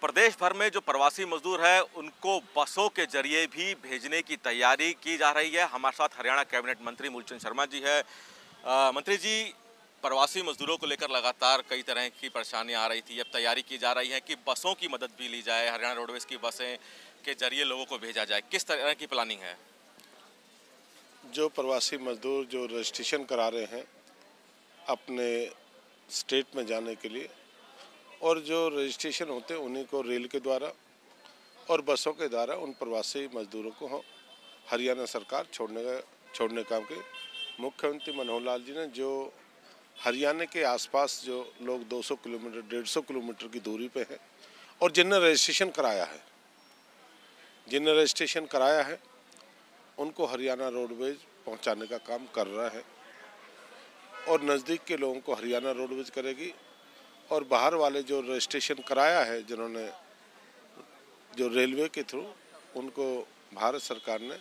प्रदेश भर में जो प्रवासी मजदूर है उनको बसों के जरिए भी भेजने की तैयारी की जा रही है। हमारे साथ हरियाणा कैबिनेट मंत्री मूलचंद शर्मा जी है। मंत्री जी, प्रवासी मजदूरों को लेकर लगातार कई तरह की परेशानियां आ रही थी, अब तैयारी की जा रही है कि बसों की मदद भी ली जाए, हरियाणा रोडवेज की बसें के जरिए लोगों को भेजा जाए, किस तरह की प्लानिंग है? जो प्रवासी मजदूर जो रजिस्ट्रेशन करा रहे हैं अपने स्टेट में जाने के लिए, और जो रजिस्ट्रेशन होते हैं उन्हीं को रेल के द्वारा और बसों के द्वारा उन प्रवासी मजदूरों को हरियाणा सरकार छोड़ने का के मुख्यमंत्री मनोहर लाल जी ने जो हरियाणा के आसपास जो लोग 200 किलोमीटर 150 किलोमीटर की दूरी पे हैं और जिनने रजिस्ट्रेशन कराया है उनको हरियाणा रोडवेज पहुंचाने का काम कर रहा है, और नज़दीक के लोगों को हरियाणा रोडवेज करेगी और बाहर वाले जो रजिस्ट्रेशन कराया है जिन्होंने जो रेलवे के थ्रू, उनको भारत सरकार ने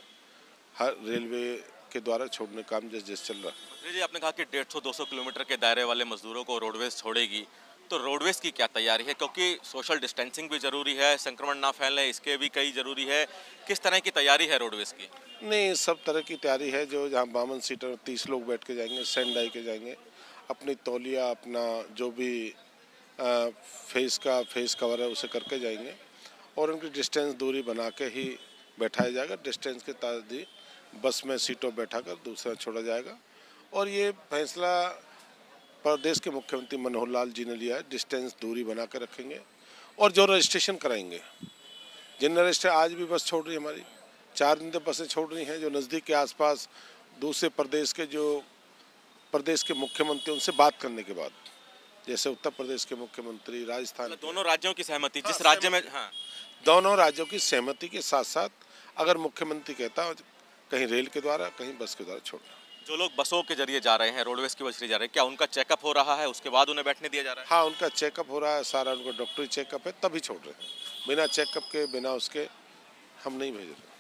हर रेलवे के द्वारा छोड़ने का काम जैसे चल रहा है। मंत्री जी, आपने कहा कि 150-200 किलोमीटर के दायरे वाले मजदूरों को रोडवेज छोड़ेगी, तो रोडवेज की क्या तैयारी है? क्योंकि सोशल डिस्टेंसिंग भी जरूरी है, संक्रमण ना फैलने इसके भी कई जरूरी है, किस तरह की तैयारी है रोडवेज की? नहीं, सब तरह की तैयारी है। जो जहाँ 52 सीटर 30 लोग बैठ के जाएंगे, सैनिटाइज के जाएंगे, अपनी तौलिया अपना जो भी फेस कवर है उसे करके जाएंगे, और उनकी डिस्टेंस दूरी बना के ही बैठाया जाएगा। डिस्टेंस के तहत बस में सीटों बैठा कर दूसरा छोड़ा जाएगा, और ये फैसला प्रदेश के मुख्यमंत्री मनोहर लाल जी ने लिया है। डिस्टेंस दूरी बना के रखेंगे, और जो रजिस्ट्रेशन कराएंगे जिन रजिस्टर आज भी बस छोड़ रही है, हमारी 4 दिन तक बसें छोड़ रही हैं। जो नज़दीक के आसपास दूसरे प्रदेश के जो मुख्यमंत्री उनसे बात करने के बाद, जैसे उत्तर प्रदेश के मुख्यमंत्री, राजस्थान, दोनों राज्यों की सहमति, जिस राज्य में दोनों राज्यों की सहमति के साथ साथ अगर मुख्यमंत्री कहता कहीं रेल के द्वारा कहीं बस के द्वारा छोड़ना। जो लोग बसों के जरिए जा रहे हैं, रोडवेज की बस जा रहे हैं, क्या उनका चेकअप हो रहा है, उसके बाद उन्हें बैठने दिया जा रहा है? हाँ, उनका चेकअप हो रहा है, सारा उनका डॉक्टरी चेकअप है, तभी छोड़ रहे हैं। बिना चेकअप के बिना उसके हम नहीं भेज रहे।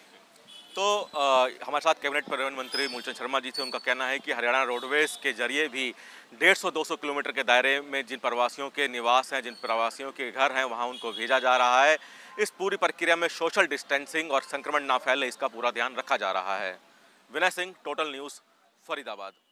तो हमारे साथ कैबिनेट परिवहन मंत्री मूलचंद शर्मा जी थे। उनका कहना है कि हरियाणा रोडवेज के जरिए भी 150-200 किलोमीटर के दायरे में जिन प्रवासियों के निवास हैं, जिन प्रवासियों के घर हैं, वहाँ उनको भेजा जा रहा है। इस पूरी प्रक्रिया में सोशल डिस्टेंसिंग और संक्रमण ना फैले इसका पूरा ध्यान रखा जा रहा है। Vinay Singh, total news, Faridabad.